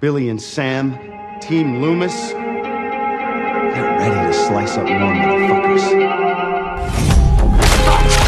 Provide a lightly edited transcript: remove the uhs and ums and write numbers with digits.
Billy and Sam, Team Loomis. Get ready to slice up more motherfuckers.